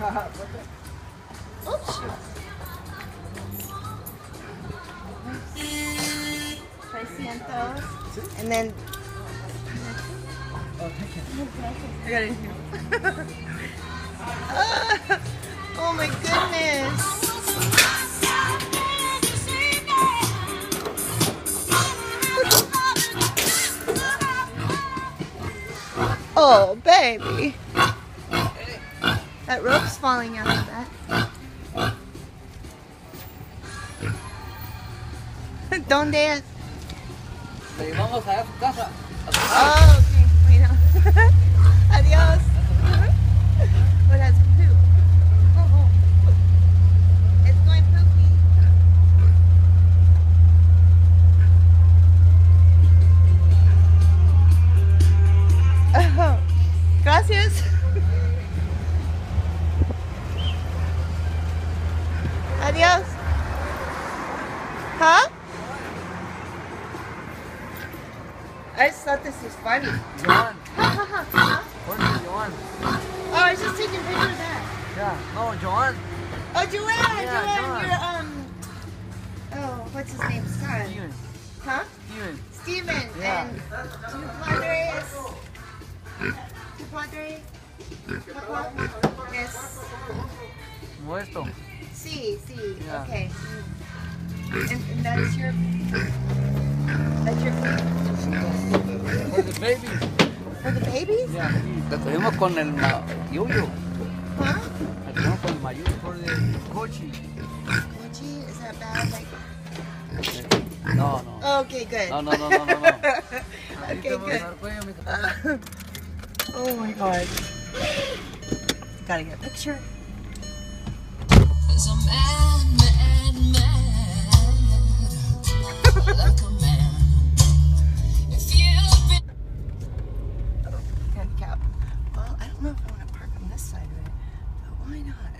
Oops. Cientos. And then. Oh, I got it here. Oh my goodness. Oh, baby. That rope's falling out of that. Don't dance. Oh, okay. Wait, no. Adios. What has poop? Oh, oh. It's going poopy. Oh, gracias. Adios. Huh? I just thought this was funny. Yawn. Where's Joanne? Oh, I was just taking pictures of that. Yeah. Oh, Joanne. Oh, Joanne. Yeah, Joanne. You're, oh, what's his name? Son. Steven. Huh? Steven. Steven. Yeah. And tu padre es... Muerto. Sí, sí. Yeah. Okay. And that's your... That's your for the babies. For the babies? Yeah. Lo tuvimos con el Yuyu. Huh? Lo tuvimos con el Mayuyu for the Kochi. Kochi? Is that bad? Like... No, no. Okay, good. No. Okay, good. Oh my god. Gotta get a picture. Cause I'm mad. Like a man. Handicap. Well, I don't know if I want to park on this side of it, but why not?